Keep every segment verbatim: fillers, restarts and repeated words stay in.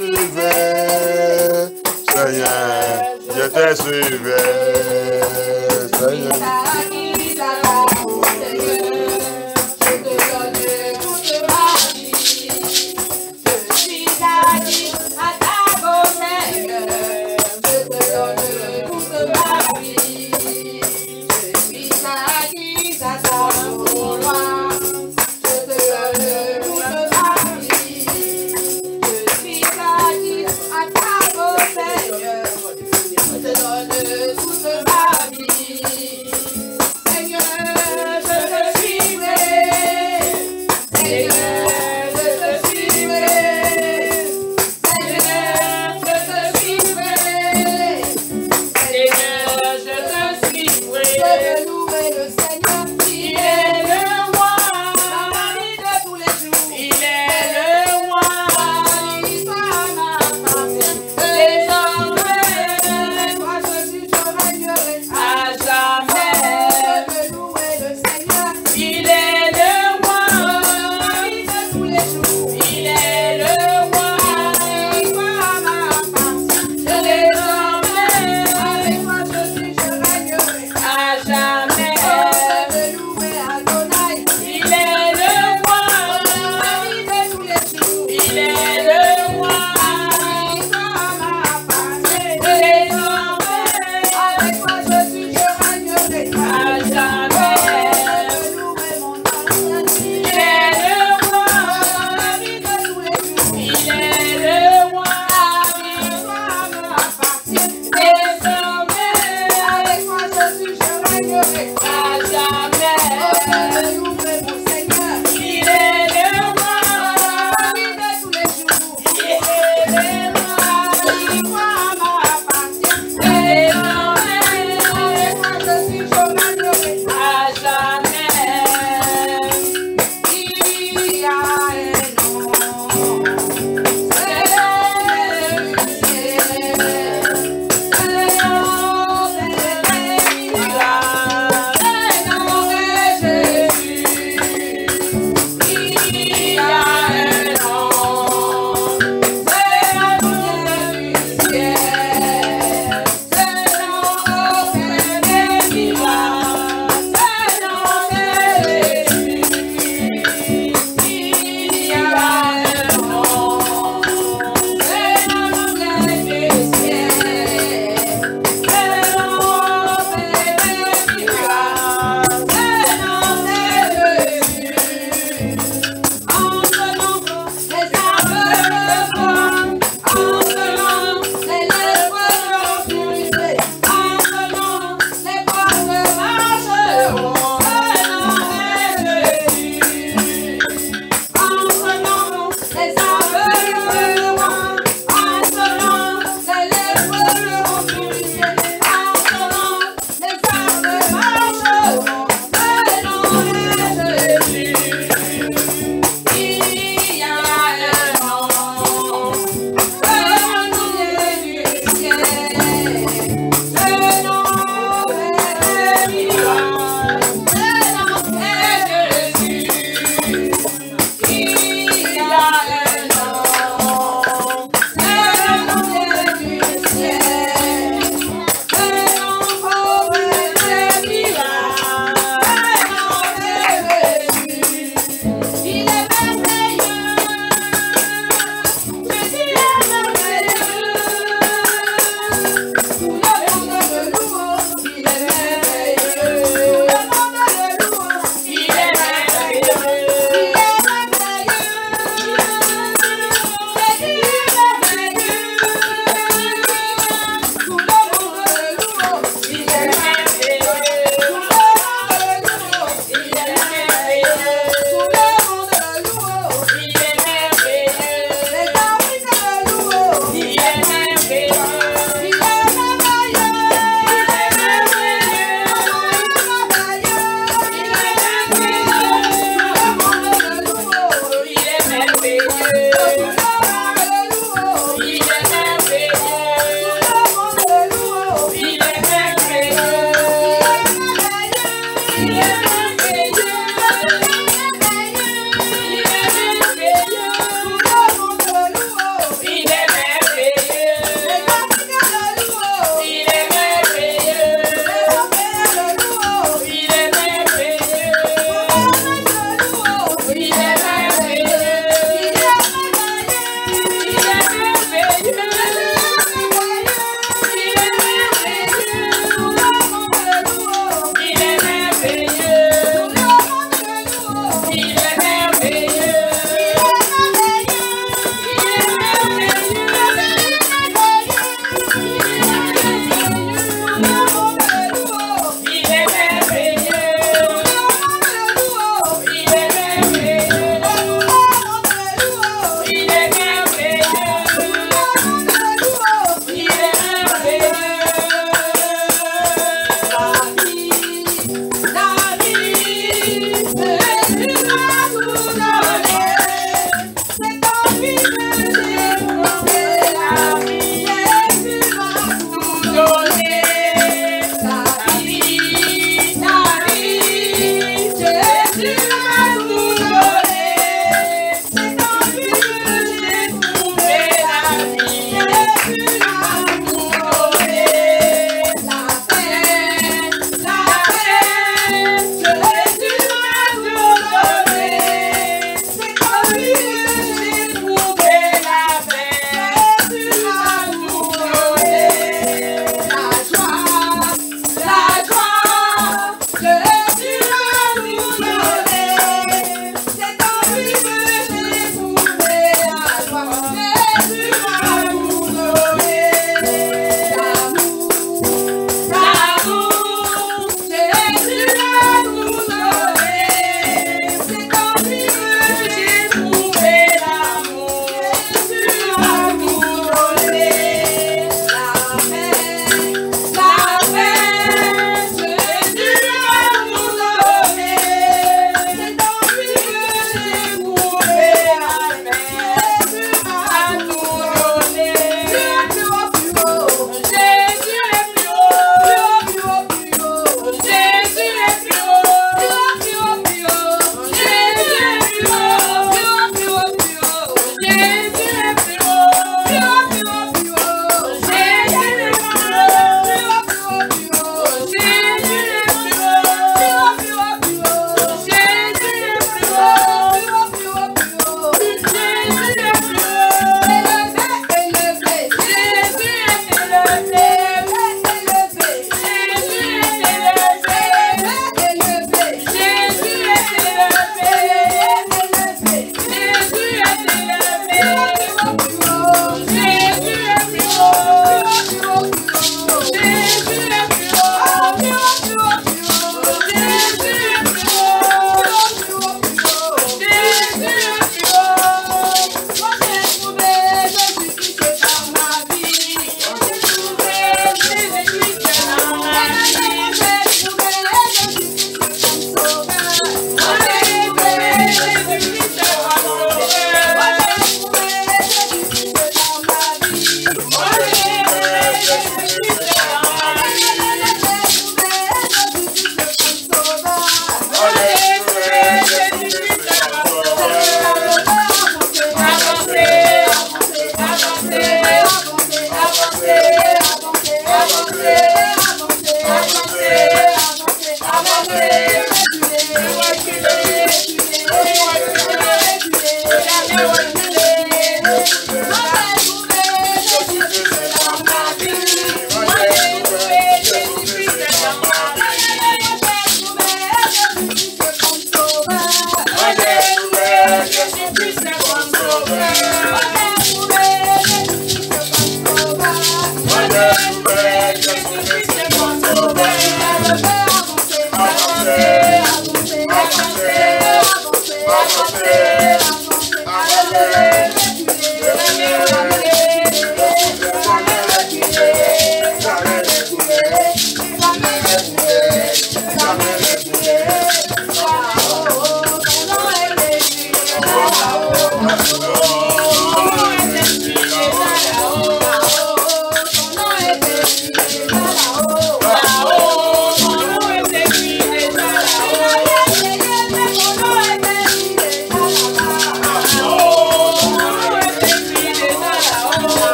suivais, Seigneur, je te suivais, Seigneur. Tout de ma vie.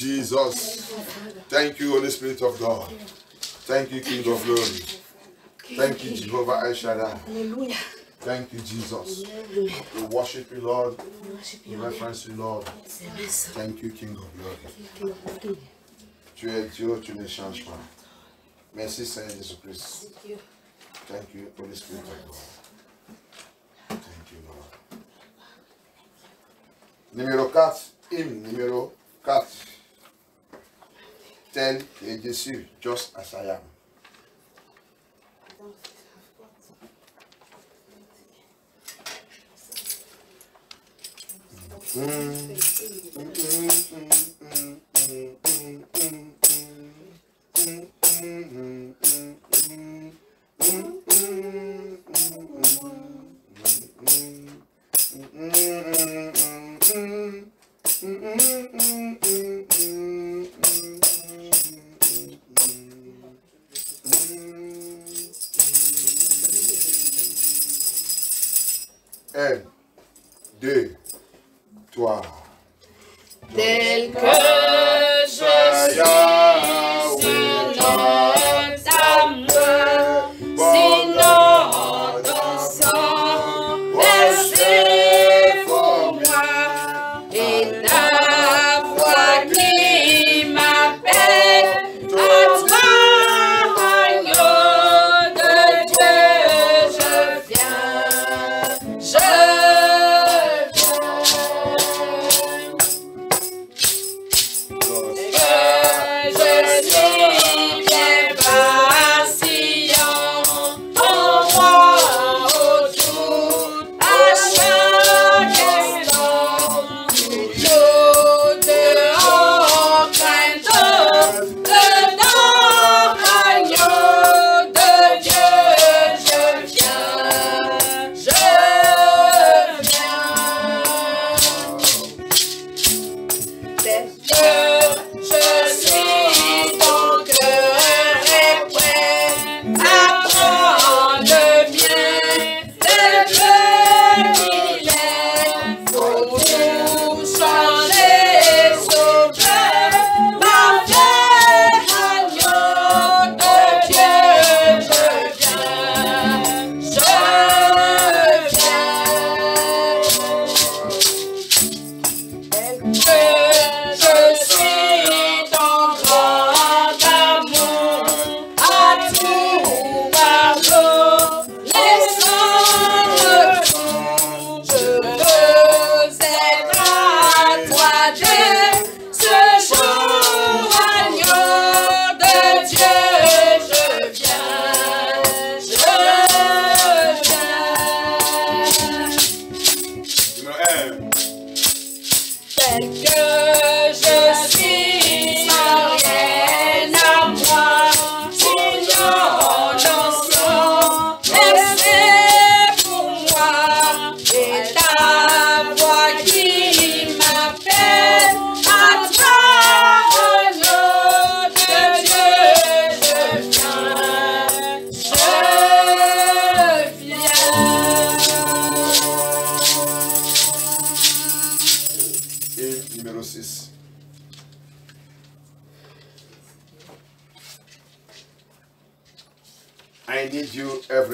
Jesus. Thank you, Holy Spirit of God. Thank you, King of Glory. Thank you, Jehovah El Shaddai. Hallelujah. Thank you, Jesus. We worship you, Lord. We reference you, Lord. Thank you, King of Glory. Tu es Dieu, tu ne changes pas. Merci, Seigneur Jésus-Christ. Thank you, Holy Spirit of God. Thank you, Lord. Numéro quatre, hymne numéro quatre. Tel que je suis, just as I am. Mm, mm, mm, mm, mm, mm, mm, mm, mm, mm, mm, mm.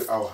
Oh,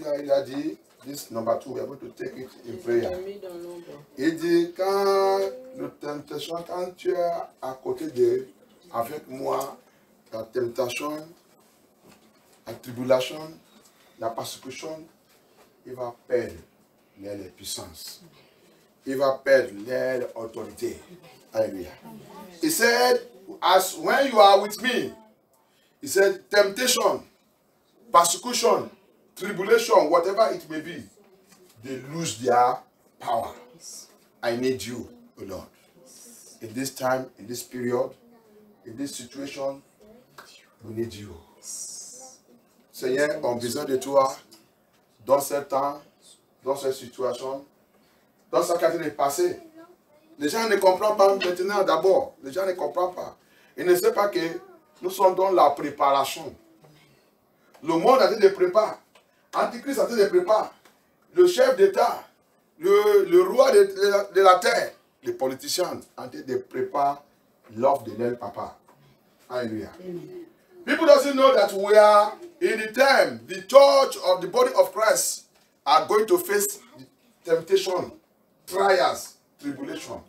dit, quand il a dit, this number two, we are going to take it in prayer. Il dit, quand la tentation, quand tu es à côté d'eux, avec moi, la tentation, la tribulation, la persécution, il va perdre les puissances. Il va perdre les autorités. Alléluia. He said, as when you are with me, he said, temptation, persecution, tribulation, whatever it may be, they lose their power. I need you, O Lord. In this time, in this period, in this situation, we need you. Seigneur, on a besoin de toi dans ce temps, dans cette situation, dans sa catégorie passée. Les gens ne comprennent pas maintenant d'abord. Les gens ne comprennent pas. Ils ne savent pas que nous sommes dans la préparation. Le monde a été préparé. Antichrist a été préparé. Le chef d'État, le, le roi de, de, la, de la terre, les politiciens ont été préparés l'offre de leur papa. Alléluia. People doesn't know that we are in the time the church of the body of Christ are going to face temptation, trials, tribulation.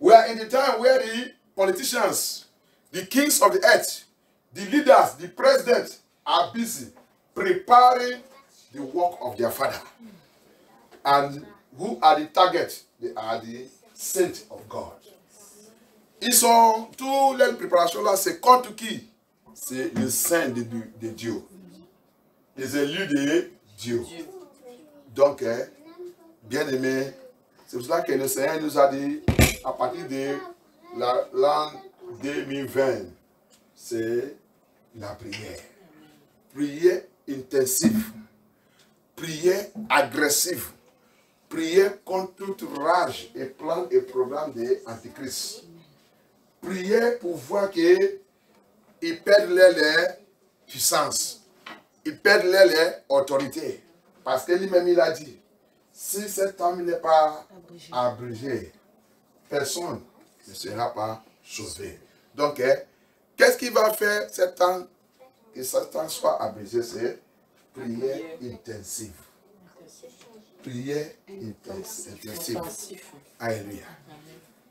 We are in the time where the politicians, the kings of the earth, the leaders, the presidents are busy preparing the work of their father. And who are the target? They are the saints of God. Ils sont, toutes les préparations là, c'est contre qui? C'est le saint de, de Dieu. Les élus de Dieu. Donc, eh, bien aimé, c'est pour cela que le Seigneur nous a dit, à partir de l'an deux mille vingt, c'est la prière. Prière intensive. Prière agressive. Prière contre toute rage et plan et programme de l'Antichrist. Prière pour voir qu'ils perdent leur puissance, ils perdent leur autorité. Parce que lui-même, il a dit, si cet homme n'est pas abrégé, personne ne sera pas sauvé. Donc, eh, qu'est-ce qu'il va faire cet homme que cet homme soit abrégé? C'est prière intensive. Prière intensive. Alléluia.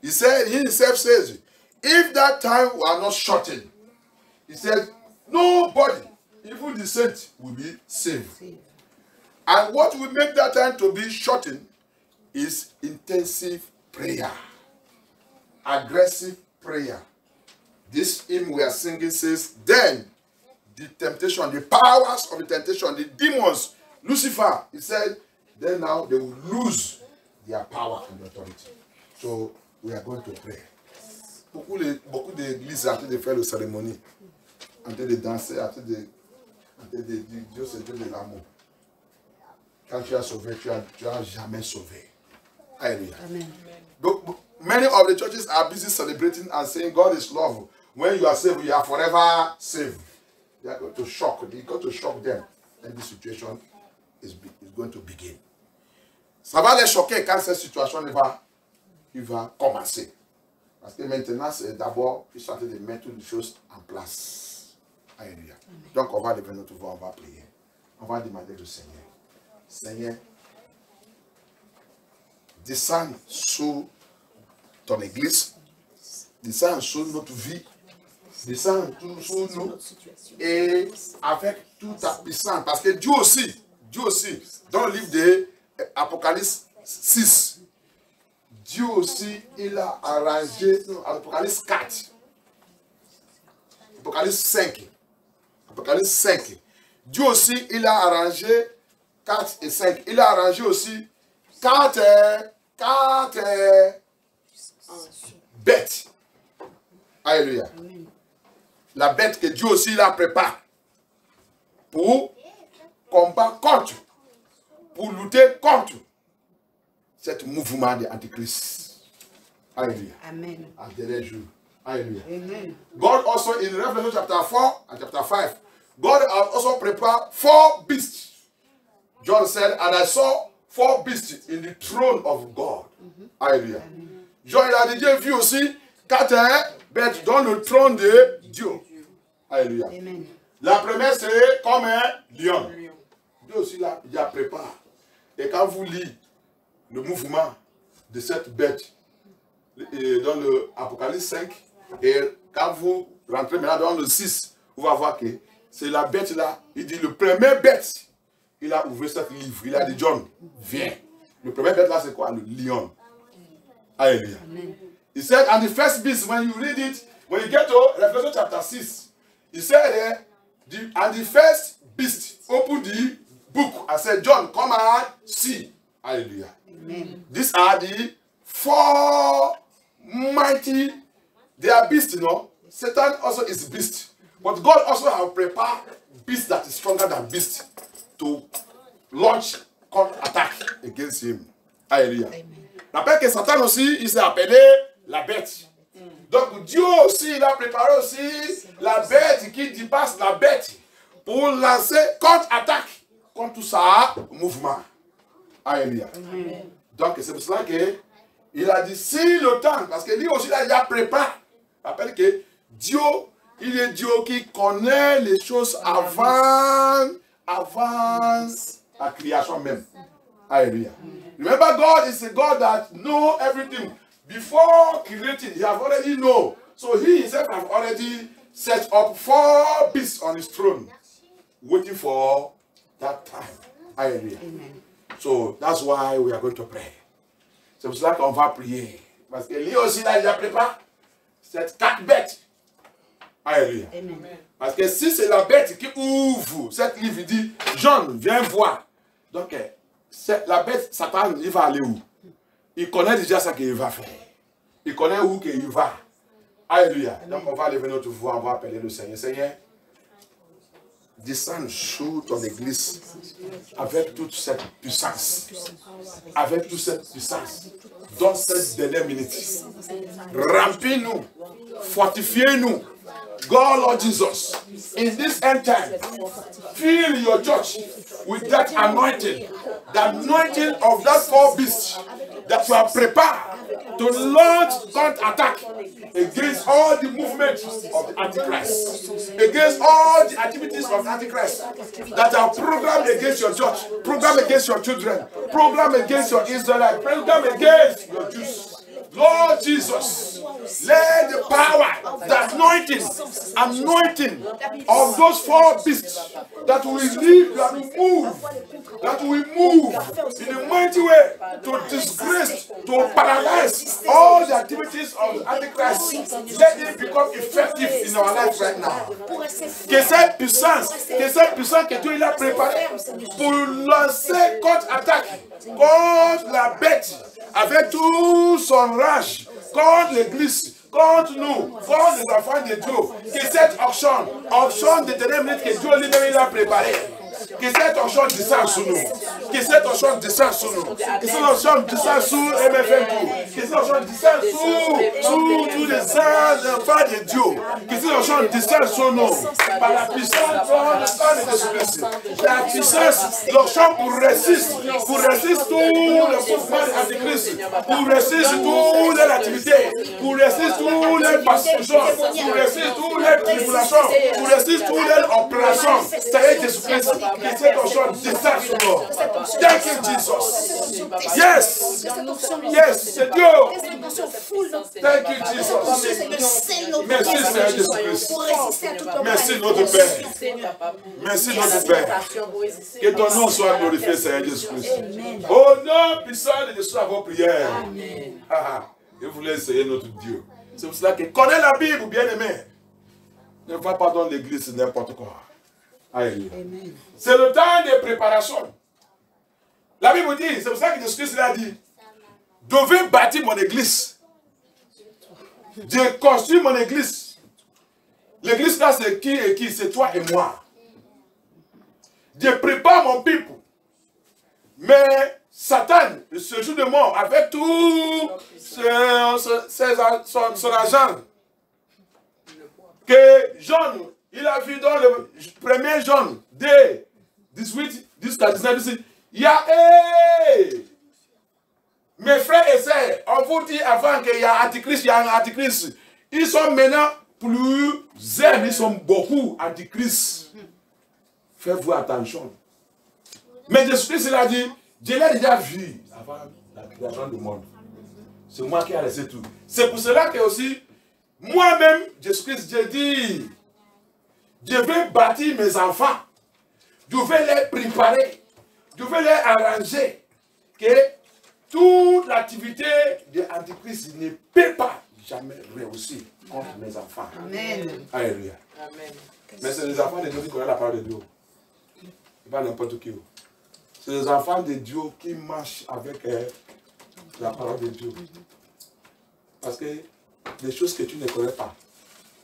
Il sait, il sait, if that time we are not shortened, he said, nobody, even the saints, will be saved. And what will make that time to be shortened is intensive prayer, aggressive prayer. This hymn we are singing says, then the temptation, the powers of the temptation, the demons, Lucifer, he said, then now they will lose their power and authority. So we are going to pray. Beaucoup, beaucoup d'églises sont en train de faire la cérémonie, en train de danser, en train de dire Dieu c'est Dieu de l'amour. Quand tu as sauvé, tu as, tu as jamais sauvé. Alléluia. Donc, many of the churches are busy celebrating and saying God is love. When you are saved, you are forever saved. They are going to shock. They are going to shock them. And this situation is, is going to begin. Ça va les choquer quand cette situation il va, il va commencer. Parce que maintenant, c'est d'abord, ils sont en train de mettre toutes les choses en place. Alléluia. Donc, on va lever notre voix, on va prier. On va demander au Seigneur. Seigneur, descends sur ton église, descends sur notre vie, descends sur nous, et avec toute ta puissance. Parce que Dieu aussi, Dieu aussi, dans le livre de Apocalypse six, Dieu aussi, il a arrangé Apocalypse quatre, Apocalypse cinq, Apocalypse cinq. Dieu aussi, il a arrangé quatre et cinq. Il a arrangé aussi quatre, quatre bêtes. Alléluia. La bête que Dieu aussi, il a préparée pour combattre contre, pour lutter contre cet mouvement de l'Antichrist. Alléluia. Amen. À dernier jour. Alléluia. Amen. God also, in Revelation chapter four and chapter five, God also prepared four beasts. John said, and I saw four beasts in the throne of God. Mm-hmm. Alléluia. John a déjà vu aussi quatre bêtes dans le trône de Dieu. Alléluia. Amen. La première, c'est comme un lion. Dieu aussi là, il y a prépare. Et quand vous lisez le mouvement de cette bête dans le Apocalypse cinq, et quand vous rentrez maintenant dans le six, vous allez voir que c'est la bête là, il dit le premier bête, il a ouvert cette livre, il a dit John, viens. Le premier bête là c'est quoi? Le lion. Alléluia. He said, and the first beast, when you read it, when you get to Revelation chapter six, he said there, the, and the first beast opened the book and said, John, come and see. Hallelujah. Amen. These are the four mighty, they are beasts, you know. Satan also is beast. But God also has prepared beast that is stronger than beast to launch counter attack against him. Hallelujah. Amen. Rappelle que Satan aussi, il s'est appelé la bête. Donc Dieu aussi, il a préparé aussi la bête qui dépasse la bête pour lancer contre-attaque contre tout ça mouvement. Alléluia. Donc c'est pour cela qu'il a dit si le temps, parce que lui aussi, là, il a préparé. Rappelle que Dieu, il est Dieu qui connaît les choses avant, avant la création même. Alléluia. Remember, God is a God that knows everything. Before creating, he has already known. So he himself has already set up four beasts on his throne, waiting for that time. Hallelujah. Amen. So that's why we are going to pray. C'est pour cela qu'on va prier. Parce que lui aussi, là, il a préparé cette quatre bêtes. Hallelujah. Amen. Parce que si c'est la bête qui ouvre cette livre, il dit, John, viens voir. Donc, la bête, Satan, il va aller où? Il connaît déjà ce qu'il va faire. Il connaît où qu'il va. Alléluia. Donc on va lever notre voix, on va appeler le Seigneur. Seigneur, descends sur ton église avec toute cette puissance. Avec toute cette puissance. Dans cette dernière minute. Remplis-nous. Fortifiez-nous. God, Lord Jesus, in this end time, fill your church with that anointing, the anointing of that four beasts that you are prepared to launch counter-attack against all the movements of the Antichrist, against all the activities of the Antichrist that are programmed against your church, programmed against your children, programmed against your Israelites, programmed against your Jews. Lord Jesus, let the power, the anointing, anointing of those four beasts that will live, that will move, that will move in a mighty way to disgrace, to paralyze all the activities of the Antichrist, let it become effective in our life right now. Que cette puissance, que cette puissance que Dieu il a préparée pour lancer contre-attaque, contre la bête, avec tout son rage contre l'église, contre nous, contre les enfants de Dieu, que cette action, action de ténèbres que Dieu lui-même a préparée, que cette action descende sur nous, que cette action descende sur nous, que cette action descende sur M F M, que cette action descende sur tous les enfants de Dieu, que cette action descende sur nous, par la puissance de Jésus-Christ, la puissance, l'action pour résister, pour résister tout le mouvement de Christ, pour résister toutes les activités, pour résister toutes les passions, pour résister toutes les tribulations, pour résister toutes les oppressions, c'est Jésus-Christ. Que cette option descende sur nous. Thank you, Jesus. Yes. Yes, c'est Dieu. Thank you, Jesus. Merci, Seigneur Jésus-Christ. Merci, notre Père. Merci, notre Père. Que ton nom soit glorifié, Seigneur Jésus-Christ. Au nom puissant de Jésus, à vos prières. Ah, je voulais essayer notre Dieu. C'est pour cela que connais la Bible, bien-aimé. Ne va pas dans l'église, c'est n'importe quoi. C'est le temps de préparation. La Bible dit, c'est pour ça que Jésus-Christ a dit, devez bâtir mon église. Je construis mon église. L'église là, c'est qui et qui? C'est toi et moi. Je prépare mon peuple. Mais Satan, ce jour de mort, avec tout son, son, son agent, que John, il a vu dans le premier John, deux, dix-huit, jusqu'à dix-neuf, il y a, hey, mes frères et sœurs, on vous dit avant qu'il y a Antichrist, il y a un Antichrist. Ils sont maintenant plusieurs, ils sont beaucoup Antichrist. Faites-vous attention. Mais Jésus-Christ, cela dit, je l'ai déjà vu avant la création du monde. C'est moi qui ai laissé tout. C'est pour cela que aussi, moi-même, Jésus-Christ, j'ai dit, je vais bâtir mes enfants. Je vais les préparer. Je vais les arranger. Que toute l'activité de l'Antichrist ne peut pas jamais réussir contre Amen. Mes enfants. Amen. Alléluia. Amen. Mais c'est les enfants de Dieu qui connaissent la parole de Dieu. Pas n'importe qui. C'est les enfants de Dieu qui marchent avec euh, la parole de Dieu. Parce que les choses que tu ne connais pas,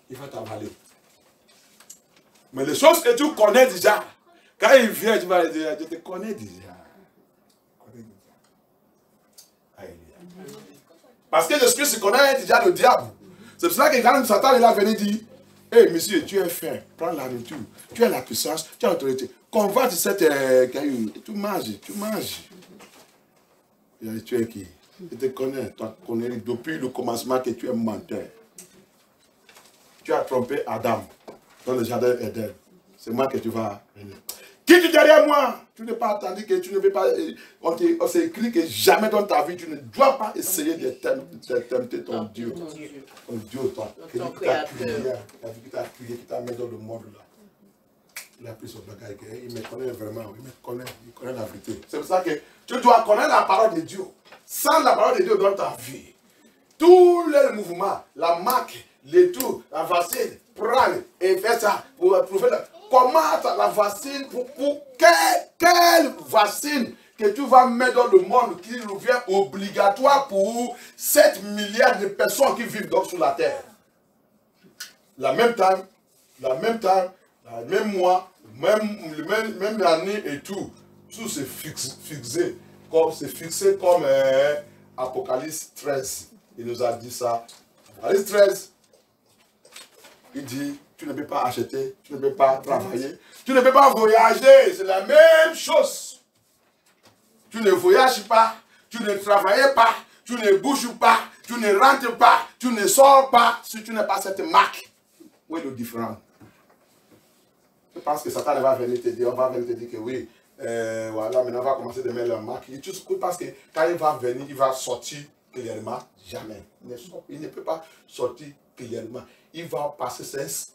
il va t'avaler. Mais les choses que tu connais déjà, quand il vient, tu vas lui dire, je te connais déjà. Parce que Jésus se connaît déjà le diable. C'est pour cela que quand Satan est là, il dit, « Hé, monsieur, tu es faim, prends la nourriture, tu as la puissance, tu as l'autorité. Convoite cette euh, caillou, tu manges, tu manges. » Tu es qui? Je te connais, toi, connais depuis le commencement que tu es menteur. Tu as trompé Adam dans le jardin Éden. C'est moi que tu vas venir. Qui tu derrière moi? Tu n'es pas attendu que tu ne veux pas. On, on s'est écrit que jamais dans ta vie tu ne dois pas essayer de tenter ton Dieu. Ton Dieu, toi. Qui t'a crié, qui t'a crié, qui t'a mis dans le monde là. Il a pris son bagage. Il me connaît vraiment. Il me connaît. Il connaît la vérité. C'est pour ça que tu dois connaître la parole de Dieu. Sans la parole de Dieu dans ta vie, tous les mouvements, la marque, les tours, la vaccine, prendre et faire ça pour prouver la. Comment la vaccine, pour, pour quelle, quelle vaccine que tu vas mettre dans le monde qui devient obligatoire pour sept milliards de personnes qui vivent donc sur la terre. La même temps, la même temps, la même mois, même, même, même année et tout, tout c'est fixe, fixé comme, c'est fixé comme euh, Apocalypse treize. Il nous a dit ça. Apocalypse treize, il dit, tu ne peux pas acheter, tu ne peux pas travailler, tu ne peux pas voyager. C'est la même chose. Tu ne voyages pas, tu ne travailles pas, tu ne bouges pas, tu ne rentres pas, tu ne sors pas si tu n'as pas cette marque. Où est le différent? Je pense que Satan va venir te dire, on va venir te dire que oui, euh, voilà, maintenant on va commencer de mettre la marque. Et tu penses que quand il va venir, il va sortir clairement. Jamais. Il ne, sort, il ne peut pas sortir clairement. Il va passer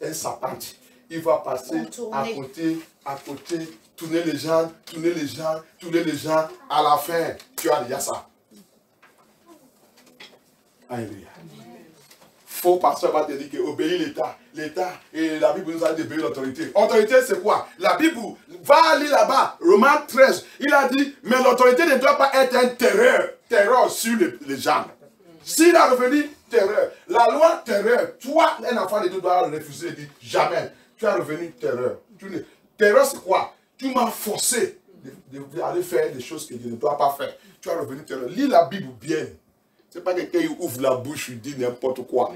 un serpente. Il va passer à côté, à côté, tourner les gens, tourner les gens, tourner les gens. À la fin, tu as déjà ça. Alléluia. Faux pasteur va te dire que obéir l'État. L'État, et la Bible nous a dit d'obéir l'autorité. Autorité, c'est quoi? La Bible, va lire là-bas, Romains treize. Il a dit, mais l'autorité ne doit pas être un terreur. Terreur sur les, les gens. S'il a revenu, terreur. La loi, terreur. Toi, un enfant de Dieu doit refuser de dire jamais. Tu as revenu, terreur. Tu ne... Terreur, c'est quoi? Tu m'as forcé d'aller de, de faire des choses que je ne dois pas faire. Tu as revenu, terreur. Lis la Bible bien. C'est pas quelqu'un qui ouvre la bouche, il dit n'importe quoi.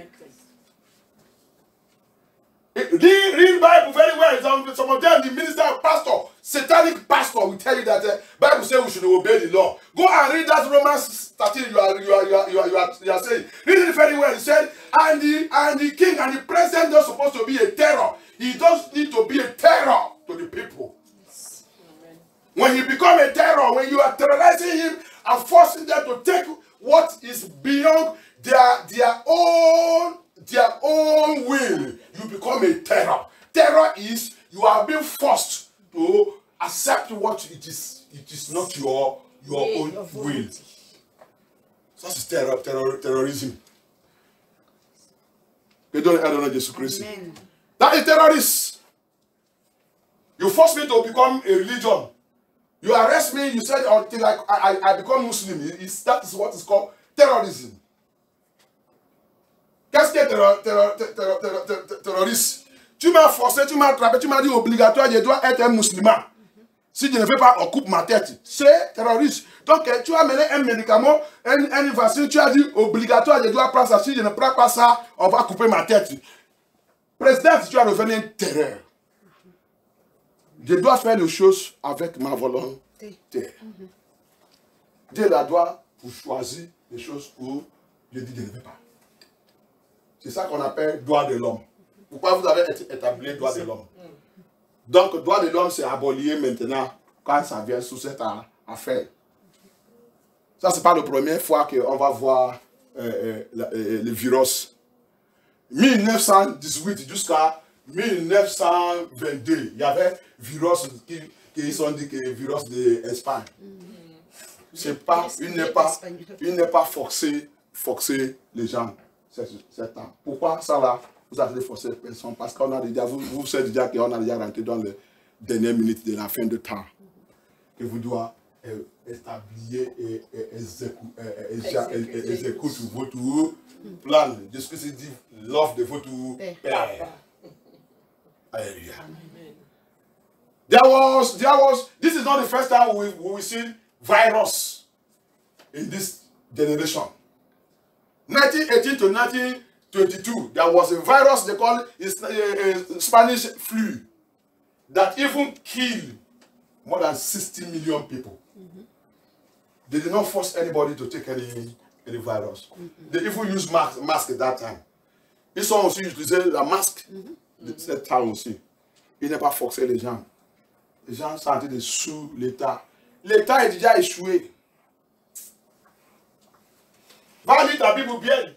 Read the Bible very well. Some of them, the minister, pastor, satanic pastor will tell you that the Bible says we should obey the law. Go and read that Romans thirteen you are, you are, you are, you are, you are saying. Read it very well. He said, and the, and the king and the president are supposed to be a terror. He doesn't need to be a terror to the people. Yes. When you become a terror, when you are terrorizing him and forcing them to take what is beyond their, their own Their own will, you become a terror. Terror is you are being forced to accept what it is. It is not your your own will. Ça c'est terror, terror, terrorism. Que donne Adonai Jésus-Christ. That is terrorist. You force me to become a religion. You arrest me. You said until I I, I become Muslim. It's, that is what is called terrorism. Qu'est-ce que terror, terror, terror, terror, terror, terroriste? Tu m'as forcé, tu m'as attrapé, tu m'as dit obligatoire, je dois être un musulman. Si je ne veux pas, on coupe ma tête. C'est terroriste. Donc tu as mené un médicament, un, un vaccin, tu as dit obligatoire, je dois prendre ça. Si je ne prends pas ça, on va couper ma tête. Président, tu as revenu un terreur. Je dois faire les choses avec ma volonté. Dieu la doit pour choisir les choses où je dis je ne veux pas. C'est ça qu'on appelle droit de l'homme. Pourquoi vous avez établi droit de l'homme? Donc, droit de l'homme, c'est aboli maintenant quand ça vient sous cette affaire. Ça, ce n'est pas la première fois qu'on va voir euh, euh, le virus. mille neuf cent dix-huit jusqu'à mille neuf cent vingt-deux, il y avait virus qui, qui sont dit que le virus d'Espagne. De pas, il n'est pas, pas forcé, forcé les gens. C'est temps. Pourquoi ça là? Vous avez forcé les personnes parce qu'on a déjà, vous, vous savez déjà qu'on a déjà rentré dans les dernières minutes de la fin de temps. Que vous devez euh, établir et, et exécuter euh, exécu votre plan de ce que c'est dit, l'offre de votre père. Alléluia. There was, there was, this is not the first time we, we see virus in this generation. nineteen eighteen to nineteen twenty-two, there was a virus they call uh, Spanish flu that even killed more than sixty million people. Mm-hmm. They did not force anybody to take any, any virus. Mm-hmm. They even used mas masks at that time. Ils sont aussi utilisés la masque de cette temps aussi. Il n'est pas forcé les gens. Les gens sont en train de sous l'État. L'État est déjà échoué. Va lire ta Bible bien.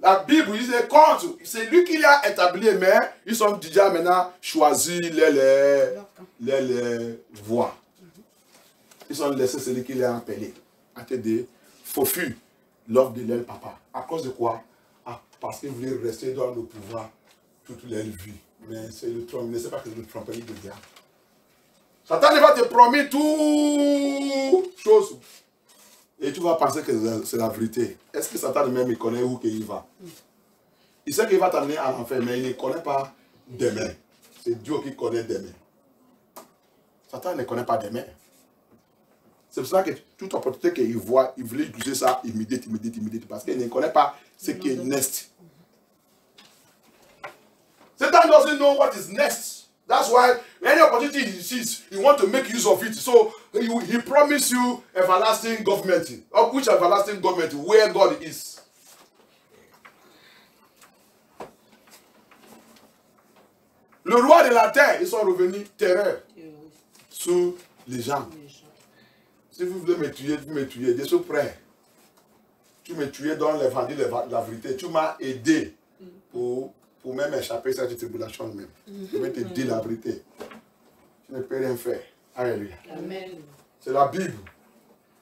La Bible, il se compte. C'est lui qui l'a établi, mais ils ont déjà maintenant choisi les, les, les, les voies. Ils ont laissé celui qui l'a appelé. A T D, Fofu, l'offre de leur papa. À cause de quoi? Ah, parce qu'ils voulaient rester dans le pouvoir toute leur vie. Mais c'est le trompe. Ne sais pas que c'est le tromperie de diable. Satan va te promettre toutes choses. Et tu vas penser que c'est la vérité. Est-ce que Satan même il connaît où il va? Il sait qu'il va t'amener à l'enfer, mais il ne connaît pas demain. C'est Dieu qui connaît demain. Satan ne connaît pas demain. C'est pour ça que toute opportunité qu'il voit, il voulait utiliser ça immédiate, immédiate, immédiate, parce qu'il ne connaît pas ce qui est next. Satan doesn't know what is next. That's why any opportunity he sees, he wants to make use of it. So he, he promised you everlasting government. Of which everlasting government? Where God is. Le roi de la terre, ils sont revenus terreur sur les gens. Si vous voulez me tuer, vous me tuez. Je suis prêt. Tu me tuais dans l'évangile de la vérité. Tu m'as aidé pour... pour même échapper à cette tribulation même. Je vais te dire la vérité. Tu ne peux rien faire. Alléluia. C'est la Bible.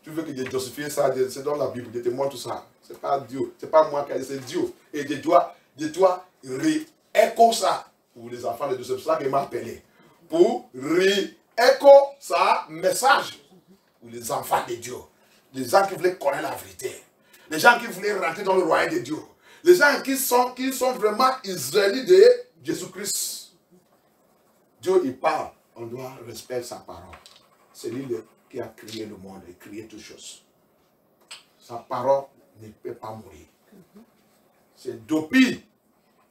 Tu veux que je justifie ça, c'est dans la Bible, je te montre ça. Ce n'est pas Dieu, ce n'est pas moi qui ai dit, c'est Dieu. Et je dois, je dois ré-écho ça pour les enfants de Dieu. C'est pour ça qu'il m'a appelé. Pour ré-écho ça, message pour les enfants de Dieu. Les gens qui voulaient connaître la vérité. Les gens qui voulaient rentrer dans le royaume de Dieu. Les gens qui sont, qui sont vraiment israélites de Jésus-Christ. Dieu, il parle. On doit respecter sa parole. C'est lui qui a créé le monde et créé toutes choses. Sa parole ne peut pas mourir. C'est depuis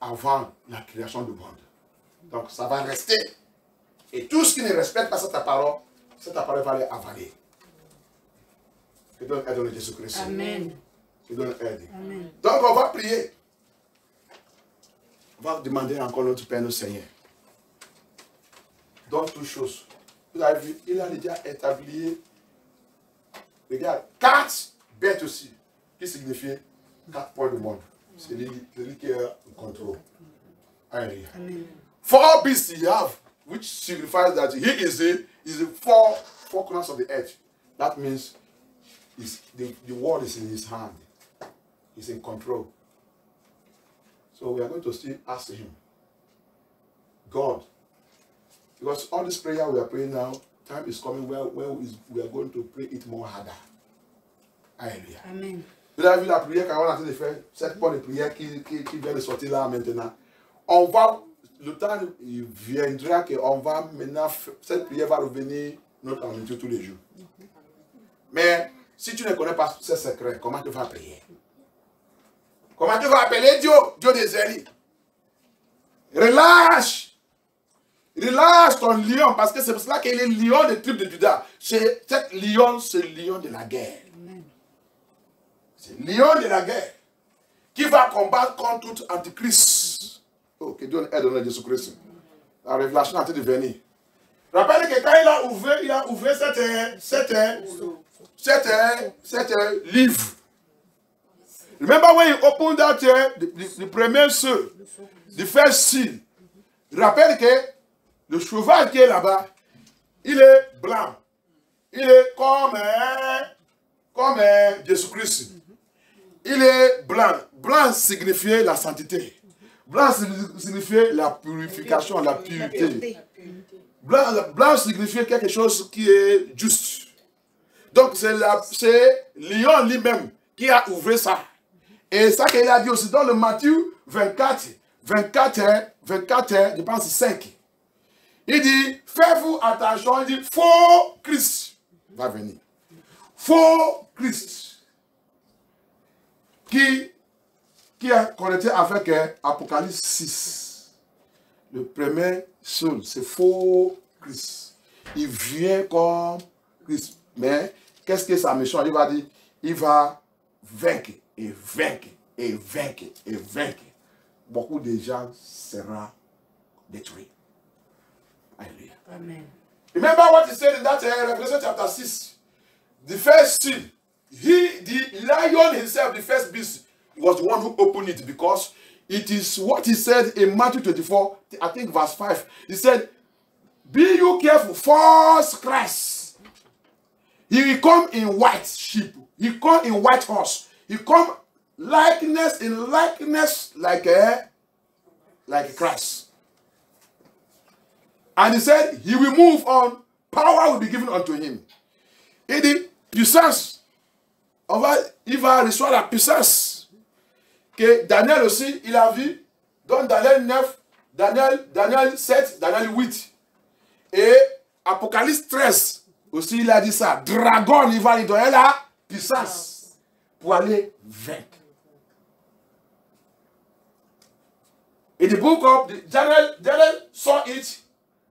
avant la création du monde. Donc, ça va rester. Et tout ce qui ne respecte pas cette parole, cette parole va les avaler. Que Dieu aide le Jésus-Christ. Amen. Amen. Donc on va prier. On va demander encore notre Père, notre Seigneur. Dans toutes choses. Vous avez vu, il a déjà établi, regarde, quatre bêtes aussi. Qui signifie quatre points du monde. C'est lui qui est le contrôle. Alléluia. Four beasts you have, which signifies that he is the, is the four, four corners of the earth. That means the, the world is in his hand. He's in control. So we are going to still ask him, God, because all this prayer we are praying now, time is coming where, where is, we are going to pray it more harder. Alléluia. Amen. Vous avez vu la prière qu'on est en train de faire, cette bonne prière qui, qui, qui vient de sortir là maintenant. On va, le temps il viendra que on va maintenant, cette prière va revenir notre nourriture tous les jours. Mais si tu ne connais pas ces secrets, comment tu vas prier? Comment tu vas appeler Dieu? Dieu des élites. Relâche. Relâche ton lion. Parce que c'est pour cela qu'il est lion des tribus de Juda. C'est cet lion, c'est lion de la guerre. C'est lion de la guerre. Qui va combattre contre tout antichrist. Oh, que Dieu aide le Jésus-Christ. La révélation est en train de venir. Rappelle que quand il a ouvert, il a ouvert cet livre. Remember when you opened that the, the, the premier seul, the first seal. Rappelle que le cheval qui est là-bas, il est blanc. Il est comme, comme Jésus-Christ. Il est blanc. Blanc signifie la sainteté. Blanc signifie la purification, la pureté. Blanc, blanc signifie quelque chose qui est juste. Donc c'est Lion lui-même qui a ouvert ça. Et ça qu'il a dit aussi dans le Matthieu vingt-quatre, vingt-quatre, vingt-quatre, je pense cinq. Il dit, faites-vous attention, il dit, faux Christ va venir. Faux Christ qui, qui est connecté avec Apocalypse six. Le premier seul, c'est faux Christ. Il vient comme Christ. Mais qu'est-ce que sa mission? Il va dire, il va vaincre, et vaincre, et vaincre, et vaincre. Beaucoup de gens seront détruits. Hallelujah. Amen. Remember what he said in that uh, Revelation chapter six. The first seal, he, the lion himself, the first beast, was the one who opened it, because it is what he said in Matthew twenty-four, I think verse five. He said, be you careful, false Christ. He will come in white sheep. He come in white horse. He come likeness in likeness like a, like Christ. And he said, he will move on. Power will be given unto him. Il dit, puissance. On va, il va recevoir la puissance. Que Daniel aussi, il a vu. Dans Daniel neuf, Daniel, Daniel sept, Daniel huit. Et Apocalypse treize. Aussi, il a dit ça. Dragon, il va lui donner la puissance. Pour aller vaincre. Et the book of the Daniel, Daniel saw it.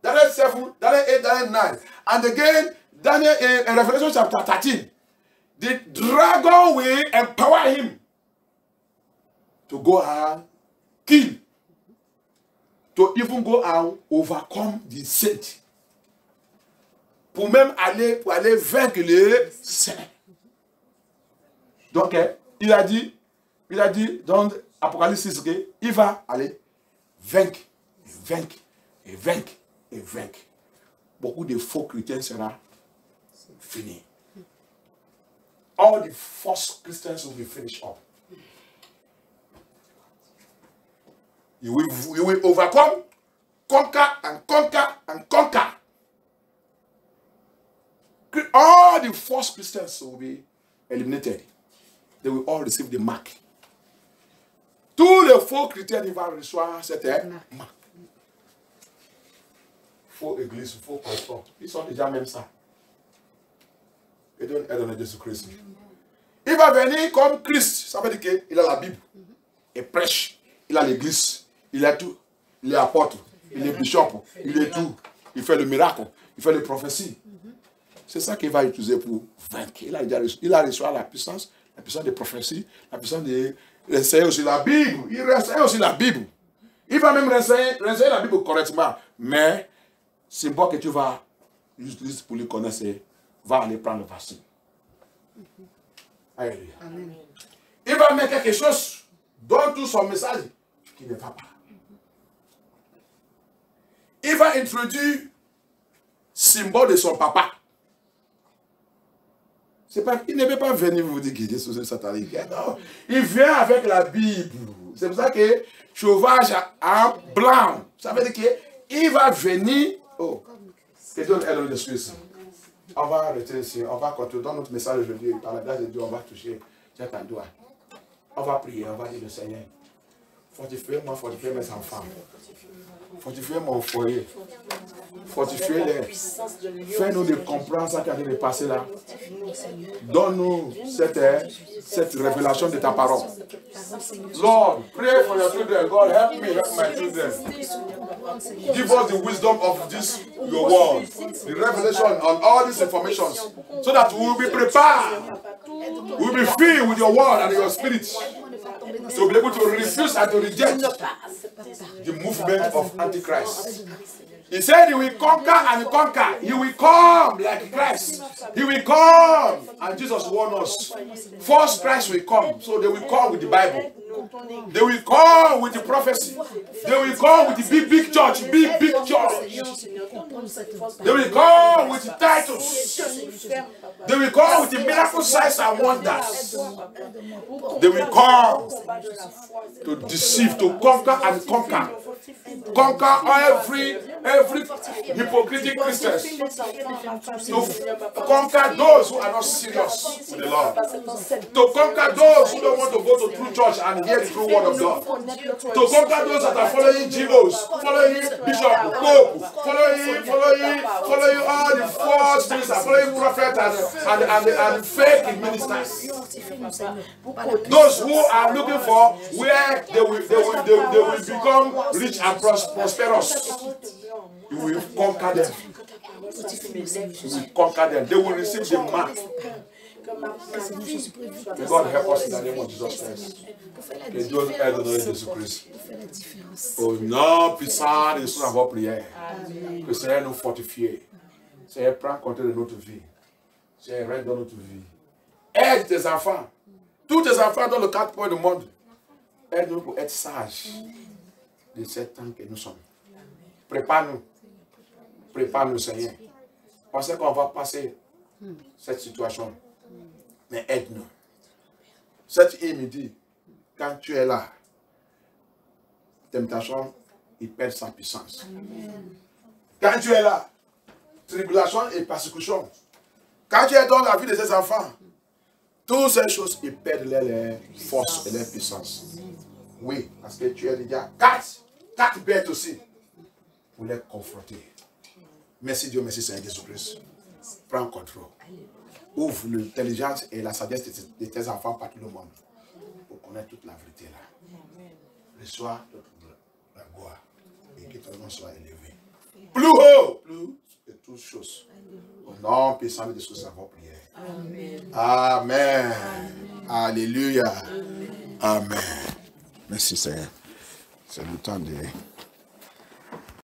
Daniel seven, Daniel eight, Daniel nine. And again, Daniel in, in Revelation chapter thirteen. The dragon will empower him to go and kill. To even go and overcome the saint. Pour même aller, pour aller vaincre le saint. Donc, il a dit, il a dit dans Apocalypse six, il va aller vaincre, vaincre, et vaincre. Et vaincre. Beaucoup de faux chrétiens seront finis. All the false Christians will be finished up. You will, you will overcome, conquer, and conquer, and conquer. All the false Christians will be eliminated. They will all receive the mark. Tous les faux chrétiens vont recevoir cette marque. Faux église, faux pasteur. Ils sont déjà même ça. Et donne aide à Jésus-Christ. Il va venir comme Christ. Ça veut dire qu'il a la Bible. Il prêche. Il a l'église. Il a tout. Il est apôtre. Il est bishop. Il est tout. Il fait le miracle. Il fait les prophéties. C'est ça qu'il va utiliser pour vaincre. Il a déjà reçu, il a reçu la puissance, la puissance des prophéties, la puissance des... Il enseigne aussi la Bible. Il enseigne aussi la Bible. Il va même enseigner la Bible correctement. Mais... c'est bon que tu vas juste pour lui connaître, va aller prendre le vaccin. Alléluia. Amen. Il va mettre quelque chose dans tout son message qui ne va pas. Il va introduire symbole de son papa. C'est pas, il ne veut pas venir vous dire qu'il est sous satanique. Non, il vient avec la Bible. C'est pour ça que chauvage en blanc. Ça veut dire qu'il va venir. Oh, que Dieu aide nos excuses. On va arrêter ici, on va continuer dans notre message aujourd'hui. Par la grâce de Dieu, on va toucher cet endroit. On va prier, on va dire le Seigneur, fortifiez-moi, fortifiez mes enfants. Fortifiez mon foyer. Fortifiez-les. Fais-nous de comprendre ça qui a été passé là. Donne-nous cette, cette révélation de ta parole. Lord, pray for your children. God, help me, help my children. Give us the wisdom of this, your word. The revelation on all these informations. So that we will be prepared. We will be filled with your word and your spirit. To be able to refuse and to reject the movement of Antichrist. He said he will conquer and conquer. He will come like Christ. He will come. And Jesus warned us. False Christ will come. So they will come with the Bible. They will come with the prophecy. They will come with the big, big church. Big, big church. They will come with the titles. They will come with the miracle signs and wonders. They will come to deceive, to conquer and conquer. Conquer every, every hypocritical Christian. To conquer those who are not serious with the Lord. To conquer those who don't want to go to true church and hear the true word of God. To conquer those that are following G Os, following Bishop, Pope, following, following, following all the false things, and following prophets and, and, and, and fake ministers. Those who are looking for where they will, they will, they will, they will become rich and prosperous. You will conquer them. You will conquer them. They will receive the mark. May God help us in the name of Jesus Christ. Que Dieu nous aide au nom de Jésus-Christ. Au nom puissant de son avoir prière. Que le Seigneur nous fortifie. Seigneur, prends compte de notre vie. Seigneur, règne dans notre vie. Aide tes enfants. Tous tes enfants dans les quatre coins du monde. Aide-nous pour être sages de ce temps que nous sommes. Prépare-nous. Prépare-nous, Seigneur. Pensez qu'on va passer cette situation. Mais aide-nous. Cet hymne dit, quand tu es là, temptation, il perd sa puissance. Amen. Quand tu es là, tribulation et persécution. Quand tu es dans la vie de ses enfants, toutes ces choses, ils perdent leur, leur force et leur puissance. Oui, parce que tu es déjà quatre, quatre bêtes aussi, pour les confronter. Merci Dieu, merci Seigneur Jésus-Christ. Prends contrôle. Ouvre l'intelligence et la sagesse de tes enfants partout le monde pour connaître toute la vérité là. Reçois la gloire et que ton nom soit élevé. Plus haut, plus que toutes choses. Au nom puissant de Jésus, nous avons prié. Amen. Amen. Alléluia. Amen. Amen. Merci Seigneur. C'est le temps de...